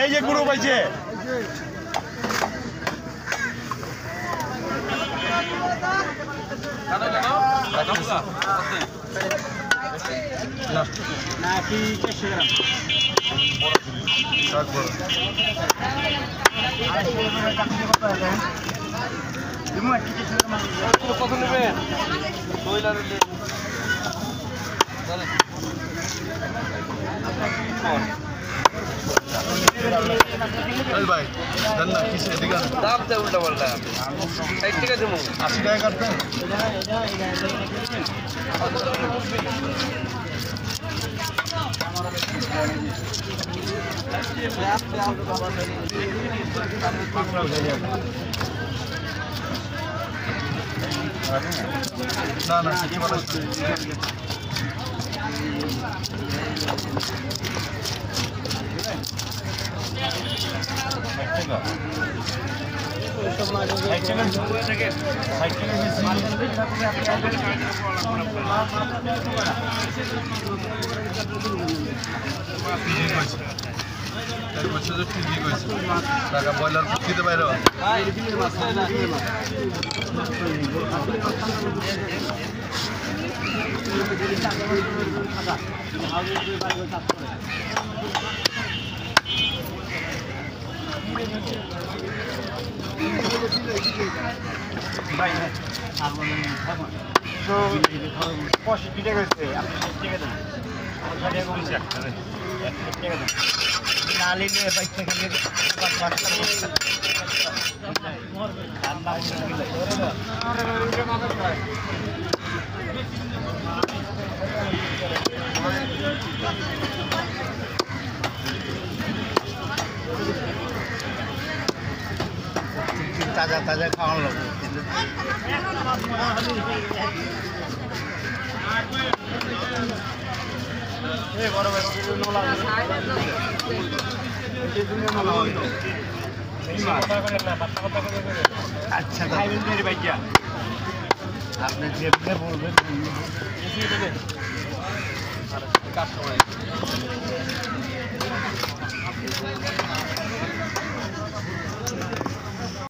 এই যে গ্রুপ আছে কত নেবেন ভাই দাদা কিসে দিগা দাম তে উল্টা বললা 60 টাকা দেবো 80 টাকা করতে না না কি বলছ ভাই তাজা তাজা খাওয়ানো লাগবে আচ্ছা আপনি যে বলবেন কাজ